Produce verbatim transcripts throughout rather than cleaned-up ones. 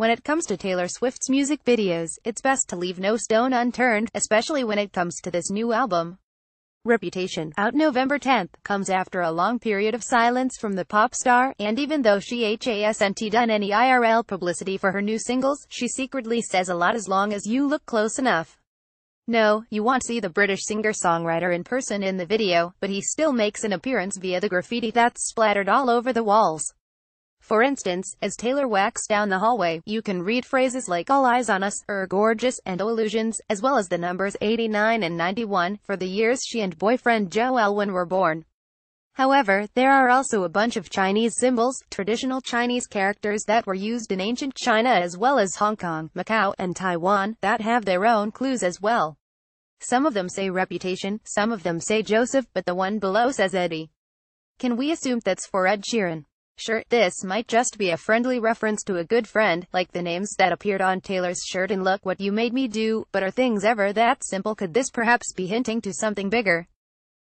When it comes to Taylor Swift's music videos, it's best to leave no stone unturned, especially when it comes to this new album. Reputation, out November tenth, comes after a long period of silence from the pop star, and even though she hasn't done any I R L publicity for her new singles, she secretly says a lot as long as you look close enough. No, you won't see the British singer-songwriter in person in the video, but he still makes an appearance via the graffiti that's splattered all over the walls. For instance, as Taylor walks down the hallway, you can read phrases like "all eyes on us," "er gorgeous," and "oh illusions," as well as the numbers eighty-nine and ninety-one, for the years she and boyfriend Joe Alwyn were born. However, there are also a bunch of Chinese symbols, traditional Chinese characters that were used in ancient China as well as Hong Kong, Macau, and Taiwan, that have their own clues as well. Some of them say Reputation, some of them say Joseph, but the one below says Eddie. Can we assume that's for Ed Sheeran? Sure, this might just be a friendly reference to a good friend, like the names that appeared on Taylor's shirt in Look What You Made Me Do, but are things ever that simple? Could this perhaps be hinting to something bigger?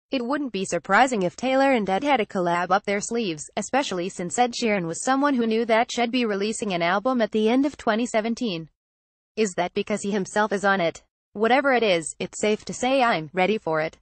It wouldn't be surprising if Taylor and Ed had a collab up their sleeves, especially since Ed Sheeran was someone who knew that she'd be releasing an album at the end of twenty seventeen. Is that because he himself is on it? Whatever it is, it's safe to say I'm ready for it.